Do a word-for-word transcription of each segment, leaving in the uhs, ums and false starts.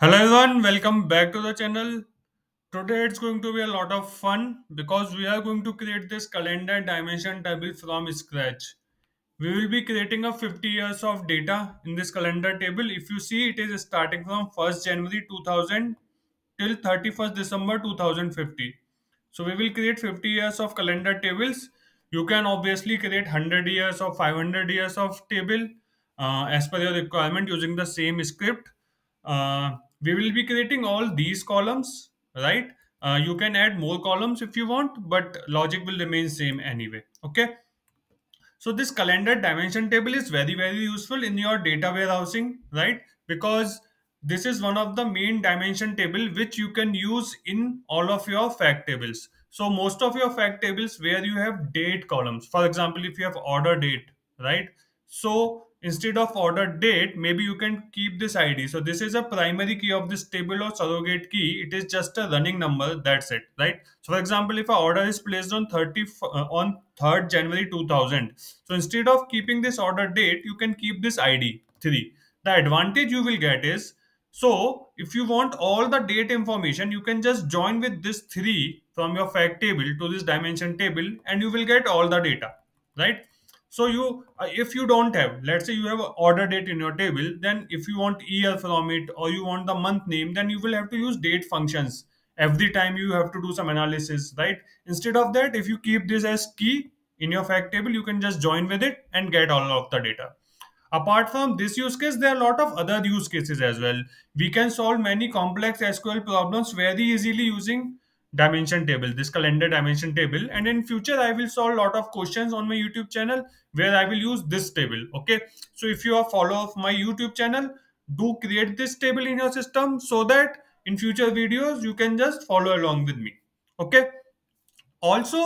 Hello everyone, welcome back to the channel. Today it's going to be a lot of fun because we are going to create this calendar dimension table from scratch. We will be creating a fifty years of data in this calendar table. If you see, it is starting from first January two thousand till thirty-first December two thousand fifty. So we will create fifty years of calendar tables. You can obviously create one hundred years or five hundred years of table uh, as per your requirement using the same script. Uh, We will be creating all these columns, right? Uh, you can add more columns if you want, but logic will remain same anyway, okay? So this calendar dimension table is very, very useful in your data warehousing, right? Because this is one of the main dimension table which you can use in all of your fact tables. So most of your fact tables where you have date columns, for example, if you have order date, right? So instead of order date, maybe you can keep this I D. So this is a primary key of this table or surrogate key. It is just a running number. That's it, right? So for example, if an order is placed on third January two thousand, so instead of keeping this order date, you can keep this I D three. The advantage you will get is, so if you want all the date information, you can just join with this three from your fact table to this dimension table, and you will get all the data, right? So you, if you don't have, let's say you have an order date in your table, then if you want year from it or you want the month name, then you will have to use date functions. Every time you have to do some analysis, right? Instead of that, if you keep this as key in your fact table, you can just join with it and get all of the data. Apart from this use case, there are a lot of other use cases as well. We can solve many complex S Q L problems very easily using dimension table, this calendar dimension table, and in future I will solve a lot of questions on my YouTube channel where I will use this table. Okay, so if you are a follower of my YouTube channel, do create this table in your system so that in future videos you can just follow along with me. Okay, also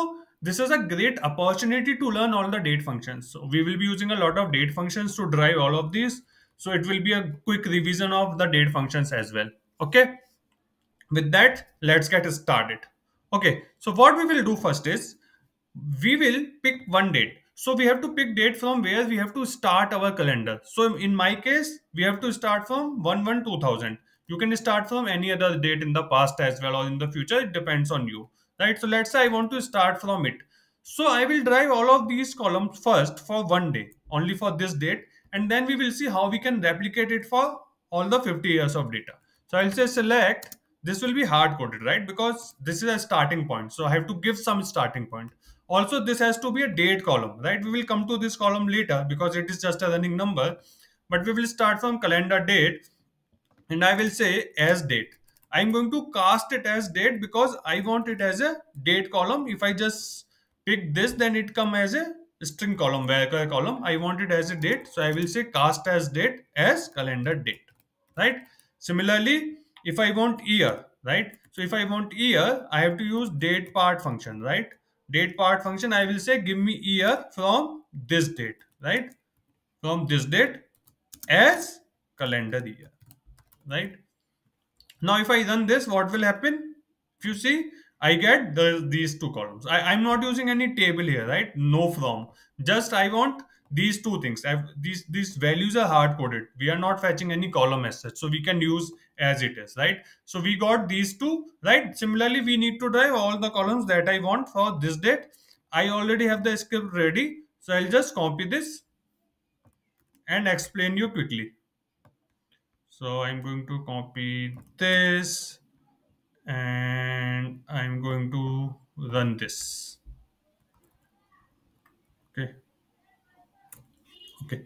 this is a great opportunity to learn all the date functions. So we will be using a lot of date functions to drive all of these, so it will be a quick revision of the date functions as well. Okay, with that, let's get started. Okay, so what we will do first is we will pick one date. So we have to pick date from where we have to start our calendar. So in my case, we have to start from one one two thousand. You can start from any other date in the past as well or in the future. It depends on you, right? So let's say I want to start from it. So I will drive all of these columns first for one day, only for this date. And then we will see how we can replicate it for all the fifty years of data. So I'll say select. This will be hard coded, right? Because this is a starting point. So I have to give some starting point. Also, this has to be a date column, right? We will come to this column later because it is just a running number, but we will start from calendar date and I will say as date. I'm going to cast it as date because I want it as a date column. If I just pick this, then it comes as a string column, varchar column. I want it as a date. So I will say cast as date as calendar date, right? Similarly, if I want year, right? So if I want year, I have to use date part function, right? Date part function, I will say give me year from this date, right? From this date as calendar year, right? Now, if I run this, what will happen? If you see, I get the, these two columns. I, I'm not using any table here, right? No from. Just I want these two things. I've, these, these values are hard coded. We are not fetching any column as such. So we can use as it is, right? So we got these two, right? Similarly, we need to drive all the columns that I want for this date. I already have the script ready. So I'll just copy this and explain you quickly. So I'm going to copy this and I'm going to run this. Okay. Okay,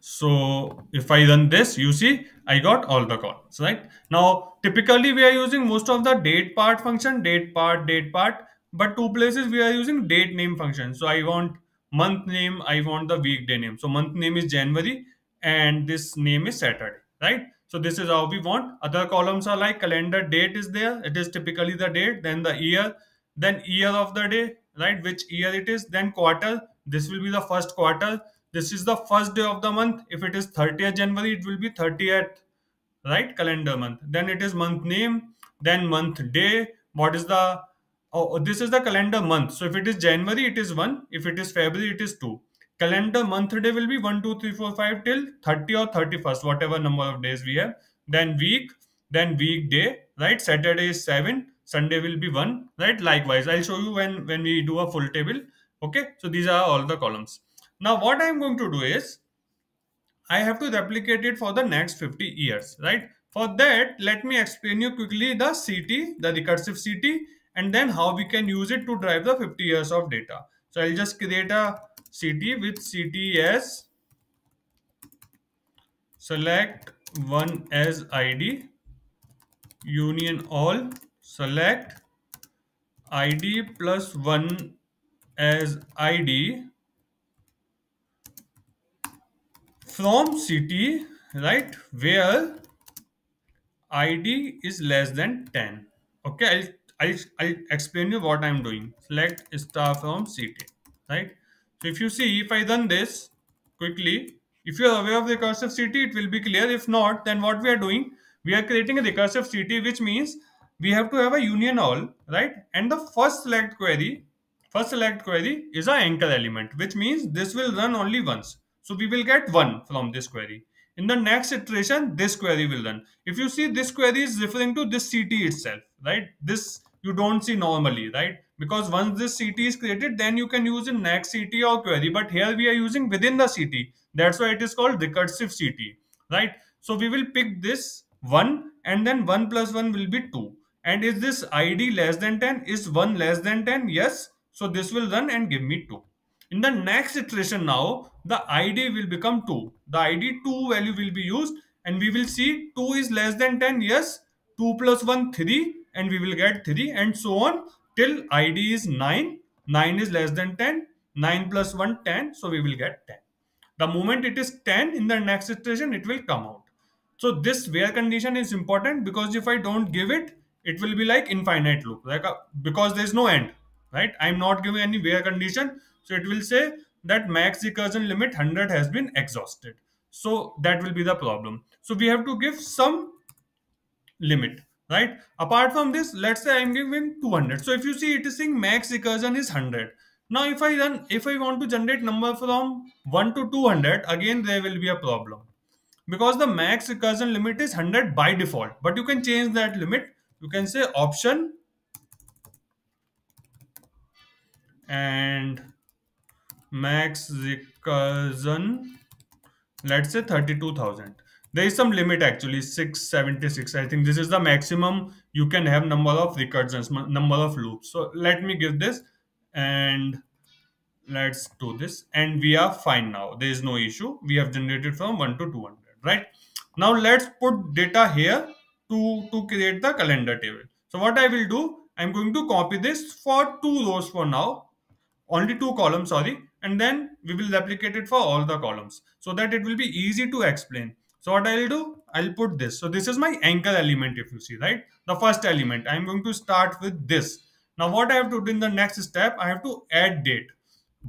so if I run this, you see, I got all the columns, right? Now, typically we are using most of the date part function, date part, date part, but two places we are using date name function. So I want month name, I want the weekday name. So month name is January and this name is Saturday, right? So this is how we want. Other columns are like calendar date is there. It is typically the date, then the year, then year of the day, right? Which year it is, then quarter. This will be the first quarter. This is the first day of the month. If it is thirtieth January, it will be thirtieth, right? Calendar month. Then it is month name, then month day. What is the, oh, this is the calendar month. So if it is January, it is one. If it is February, it is two. Calendar month day will be one, two, three, four, five till thirty or thirty-first, whatever number of days we have. Then week, then weekday, right? Saturday is seven, Sunday will be one, right? Likewise, I'll show you when, when we do a full table. Okay, so these are all the columns. Now what I'm going to do is, I have to replicate it for the next fifty years, right? For that, let me explain you quickly the C T, the recursive C T, and then how we can use it to drive the fifty years of data. So I'll just create a C T with C T as select one as I D, union all, select I D plus one as I D from C T, right, where I D is less than ten. Okay, I'll, I'll, I'll explain you what I'm doing. Select star from C T, right? So if you see, if I done this quickly, if you are aware of recursive C T, it will be clear. If not, then what we are doing, we are creating a recursive C T, which means we have to have a union all, right? And the first select query, first select query is our anchor element, which means this will run only once. So we will get one from this query. In the next iteration, this query will run. If you see, this query is referring to this C T itself, right? This you don't see normally, right? Because once this C T is created, then you can use in next C T or query. But here we are using within the C T. That's why it is called recursive C T, right? So we will pick this one, and then one plus one will be two. And is this I D less than ten? Is one less than ten? Yes. So this will run and give me two. In the next iteration now, the I D will become two. The I D two value will be used, and we will see two is less than ten. Yes, two plus one, three, and we will get three, and so on till I D is nine. nine is less than ten. nine plus one, ten. So we will get ten. The moment it is ten in the next iteration, it will come out. So this where condition is important, because if I don't give it, it will be like infinite loop, like a, because there is no end, right? I'm not giving any where condition. So it will say that max recursion limit one hundred has been exhausted. So that will be the problem. So we have to give some limit, right? Apart from this, let's say I'm giving two hundred. So if you see, it is saying max recursion is one hundred. Now if I run, if I want to generate number from one to two hundred, again there will be a problem, because the max recursion limit is one hundred by default. But you can change that limit. You can say option and max recursion, let's say thirty-two thousand. There is some limit actually, six seventy-six. I think this is the maximum you can have number of recursions, number of loops. So let me give this and let's do this, and we are fine now. There is no issue. We have generated from one to two hundred, right? Now let's put data here to, to create the calendar table. So what I will do, I'm going to copy this for two rows for now. Only two columns, sorry. And then we will replicate it for all the columns so that it will be easy to explain. So what I'll do, I'll put this. So this is my anchor element, if you see, right? The first element, I'm going to start with this. Now what I have to do in the next step, I have to add date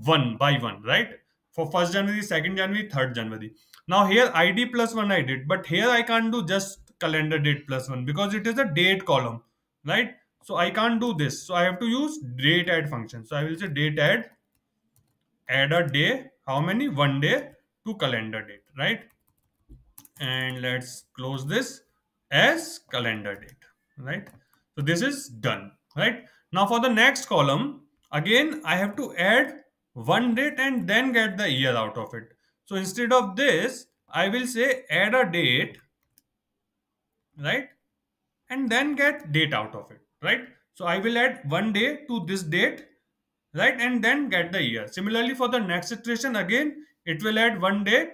one by one, right? For first January, second January, third January. Now here I D plus one I did, but here I can't do just calendar date plus one because it is a date column, right? So I can't do this. So I have to use date add function. So I will say date add, add a day, how many? One day to calendar date, right? And let's close this as calendar date, right? So this is done, right? Now for the next column, again, I have to add one date and then get the year out of it. So instead of this, I will say add a date, right? And then get date out of it. Right? So I will add one day to this date, right? And then get the year. Similarly, for the next iteration, again, it will add one date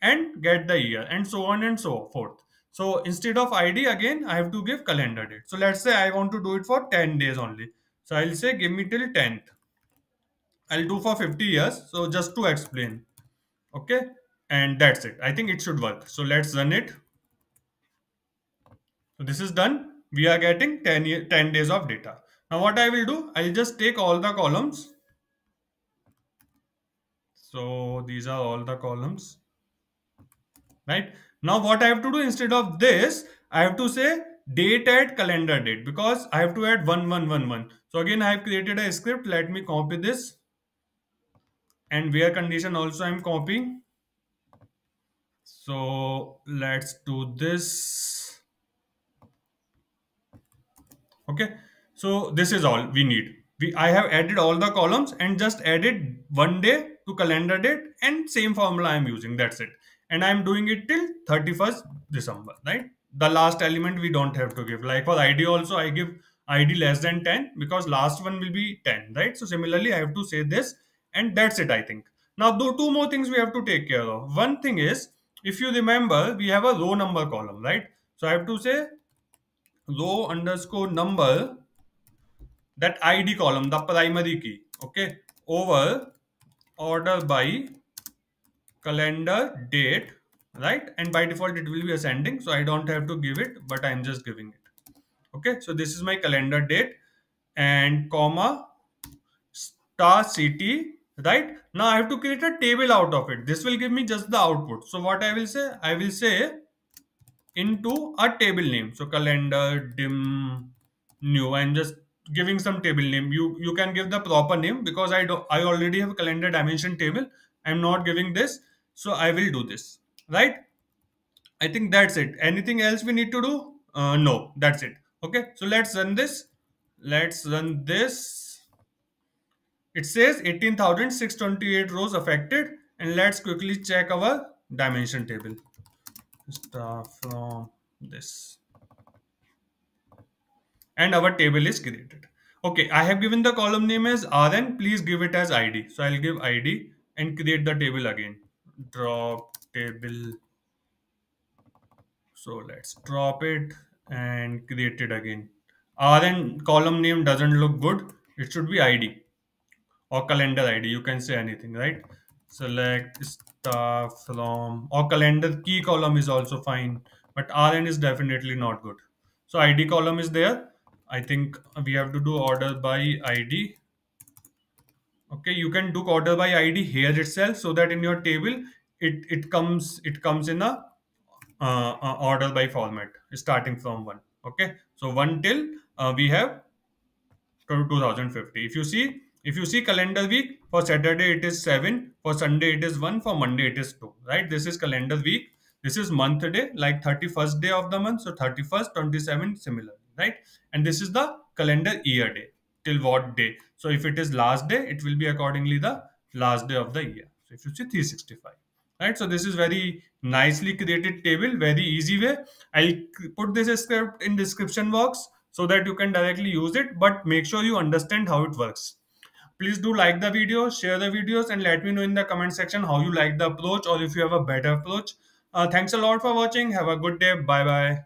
and get the year, and so on and so forth. So instead of I D, again, I have to give calendar date. So let's say I want to do it for ten days only. So I'll say, give me till tenth. I'll do for fifty years. So just to explain. Okay. And that's it. I think it should work. So let's run it. So this is done. We are getting ten days of data. Now what I will do, I'll just take all the columns. So these are all the columns, right? Now what I have to do instead of this, I have to say date add calendar date, because I have to add one one one one. So again, I have created a script. Let me copy this, and where condition also I'm copying. So let's do this. Okay, so this is all we need. We I have added all the columns and just added one day to calendar date, and same formula I am using. That's it. And I am doing it till thirty-first December, right? The last element we don't have to give. Like for I D also, I give I D less than ten because last one will be ten, right? So similarly, I have to say this, and that's it, I think. Now, though, two more things we have to take care of. One thing is, if you remember, we have a row number column, right? So I have to say row underscore number, that I D column, the primary key, okay, over order by calendar date, right? And by default, it will be ascending. So I don't have to give it, but I'm just giving it. Okay, so this is my calendar date and comma star city. Right now I have to create a table out of it. This will give me just the output. So what I will say, I will say into a table name. So calendar dim new. I'm just giving some table name. You you can give the proper name because I do I already have a calendar dimension table. I'm not giving this. So I will do this. Right. I think that's it. Anything else we need to do? Uh, no, that's it. Okay. So let's run this. Let's run this. It says eighteen thousand six hundred twenty-eight rows affected, and let's quickly check our dimension table. Start from this, and our table is created. Okay, I have given the column name as R N. Please give it as I D. So I'll give I D and create the table again. Drop table. So let's drop it and create it again. R N column name doesn't look good. It should be I D. Or calendar I D, you can say anything, right? Select star from, or calendar key column is also fine, but R N is definitely not good. So I D column is there. I think we have to do order by I D. Okay, you can do order by I D here itself, so that in your table it it comes it comes in a uh, uh, order by format, starting from one. Okay, so one till uh, we have two thousand fifty. If you see. If you see calendar week, for Saturday it is seven, for Sunday it is one, for Monday it is two, right? This is calendar week. This is month day, like thirty-first day of the month. So thirty-first, twenty-seventh, similar, right? And this is the calendar year day, till what day? So if it is last day, it will be accordingly the last day of the year. So if you see three sixty-five, right? So this is very nicely created table, very easy way. I'll put this script in description box so that you can directly use it, but make sure you understand how it works. Please do like the video, share the videos, and let me know in the comment section how you like the approach or if you have a better approach. Uh, thanks a lot for watching. Have a good day. Bye-bye.